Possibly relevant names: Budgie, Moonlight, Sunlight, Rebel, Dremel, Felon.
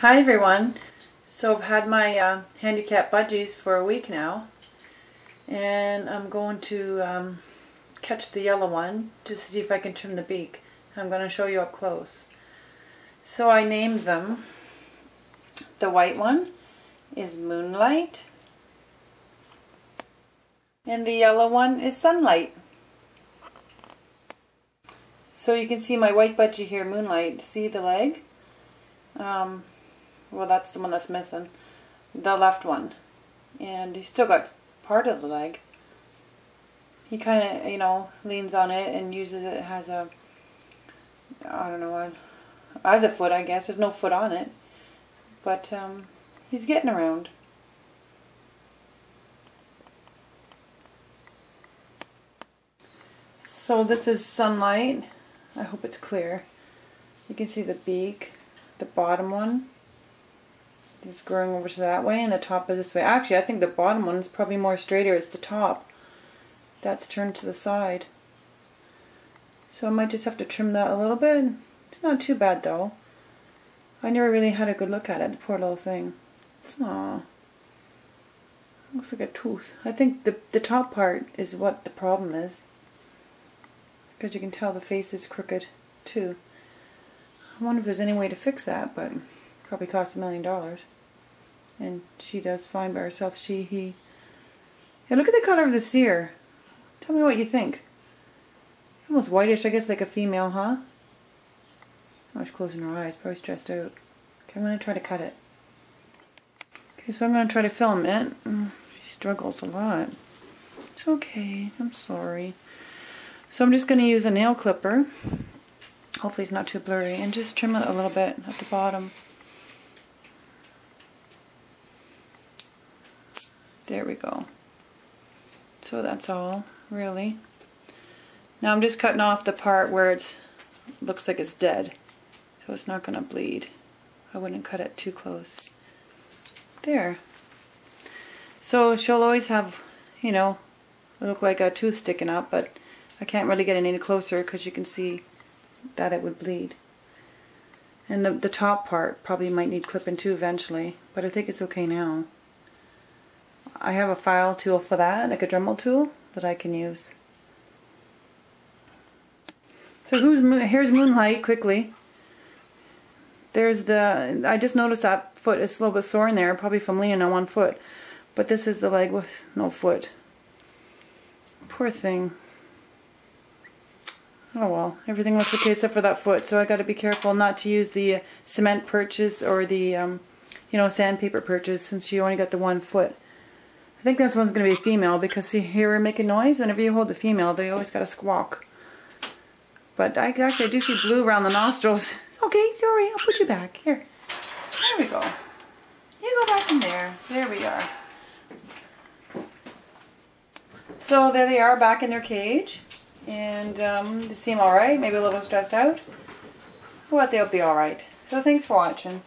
Hi everyone. So I've had my handicap budgies for a week now, and I'm going to catch the yellow one just to see if I can trim the beak. I'm going to show you up close. So I named them. The white one is Moonlight and the yellow one is Sunlight. So you can see my white budgie here, Moonlight. See the leg? Well, that's the one that's missing, the left one, and he's still got part of the leg. He kind of, you know, leans on it and uses it as a, I don't know, as a foot, I guess. There's no foot on it, but he's getting around. So this is Sunlight. I hope it's clear. You can see the beak. The bottom one is growing over to that way, and the top is this way. Actually, I think the bottom one is probably more straighter. It's the top that's turned to the side. So I might just have to trim that a little bit. It's not too bad though. I never really had a good look at it, the poor little thing. Aww. Looks like a tooth. I think the top part is what the problem is, because you can tell the face is crooked too. I wonder if there's any way to fix that, but it probably costs $1 million. And she does fine by herself. He. And look at the color of this ear. Tell me what you think. Almost whitish, I guess, like a female, huh? Oh, she's closing her eyes, probably stressed out. Okay, I'm going to try to cut it. Okay, so I'm going to try to film it. She struggles a lot. It's okay, I'm sorry. So I'm just going to use a nail clipper. Hopefully it's not too blurry, and just trim it a little bit at the bottom. There we go. So that's all, really. Now I'm just cutting off the part where it looks like it's dead, so it's not going to bleed. I wouldn't cut it too close. There. So she'll always have, you know, look like a tooth sticking up, but I can't really get it any closer because you can see that it would bleed. And the top part probably might need clipping too eventually, but I think it's okay now. I have a file tool for that, like a Dremel tool that I can use. So here's Moonlight quickly. There's the, I just noticed that foot is a little bit sore in there, probably from leaning on one foot, but this is the leg with no foot. Poor thing. Oh well, everything looks okay except for that foot, so I got to be careful not to use the cement perches or the, you know, sandpaper perches, since you only got the one foot. I think that one's going to be a female, because see, here we're making noise. Whenever you hold the female, they always got to squawk. But I do see blue around the nostrils. Okay, sorry, I'll put you back. Here. There we go. You go back in there. There we are. So there they are, back in their cage. And they seem alright, maybe a little stressed out, but they'll be alright. So thanks for watching.